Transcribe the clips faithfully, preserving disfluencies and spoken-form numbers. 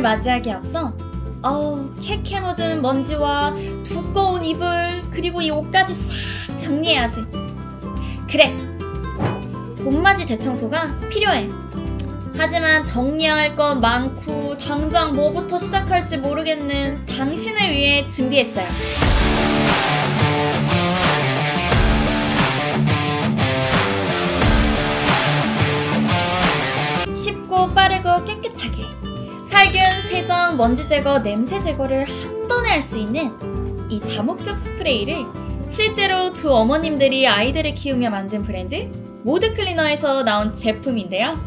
여름을 맞이하기에 앞서 어우 캐캐 묻은 먼지와 두꺼운 이불 그리고 이 옷까지 싹 정리해야지. 그래, 봄맞이 대청소가 필요해. 하지만 정리할 건 많고 당장 뭐부터 시작할지 모르겠는 당신을 위해 준비했어요. 쉽고 빠르고 깨끗하게 살균, 세정, 먼지 제거, 냄새 제거를 한 번에 할 수 있는 이 다목적 스프레이를 실제로 두 어머님들이 아이들을 키우며 만든 브랜드 모드클리너에서 나온 제품인데요.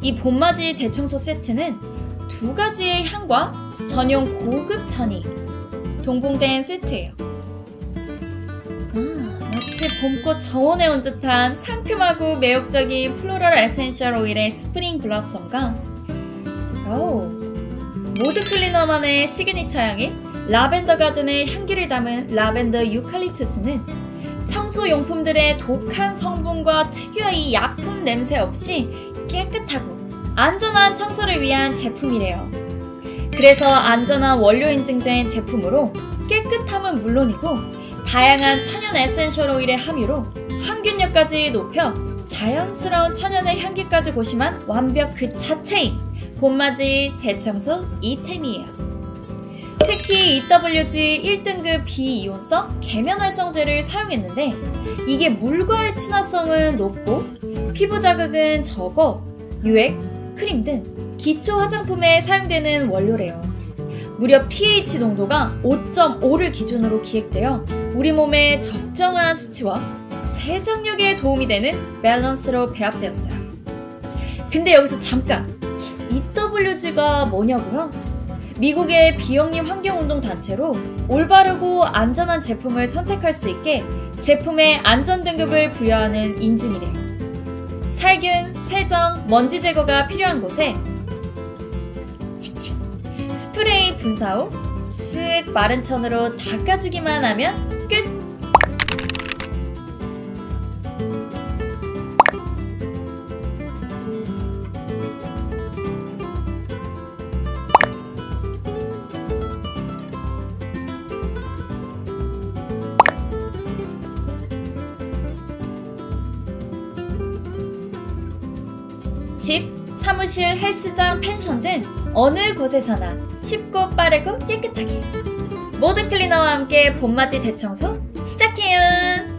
이 봄맞이 대청소 세트는 두 가지의 향과 전용 고급 천이 동봉된 세트예요. 아, 마치 봄꽃 정원에 온 듯한 상큼하고 매혹적인 플로럴 에센셜 오일의 스프링 블러썸과 오, 모드 클리너만의 시그니처 향인 라벤더 가든의 향기를 담은 라벤더 유칼립투스는 청소용품들의 독한 성분과 특유의 약품 냄새 없이 깨끗하고 안전한 청소를 위한 제품이래요. 그래서 안전한 원료 인증된 제품으로 깨끗함은 물론이고 다양한 천연 에센셜 오일의 함유로 항균력까지 높여 자연스러운 천연의 향기까지 고심한 완벽 그 자체인 봄맞이 대청소 이템이에요. 특히 이더블유지 일 등급 비이온성 계면활성제를 사용했는데 이게 물과의 친화성은 높고 피부 자극은 적어 유액, 크림 등 기초 화장품에 사용되는 원료래요. 무려 pH 농도가 오 점 오를 기준으로 기획되어 우리 몸의 적정한 수치와 세정력에 도움이 되는 밸런스로 배합되었어요. 근데 여기서 잠깐, 이더블유지가 뭐냐고요? 미국의 비영리 환경운동단체로 올바르고 안전한 제품을 선택할 수 있게 제품의 안전등급을 부여하는 인증이래요. 살균, 세정, 먼지 제거가 필요한 곳에 칙칙 스프레이 분사 후 쓱 마른 천으로 닦아주기만 하면 끝! 집, 사무실, 헬스장, 펜션 등 어느 곳에서나 쉽고 빠르고 깨끗하게 모드 클리너와 함께 봄맞이 대청소 시작해요.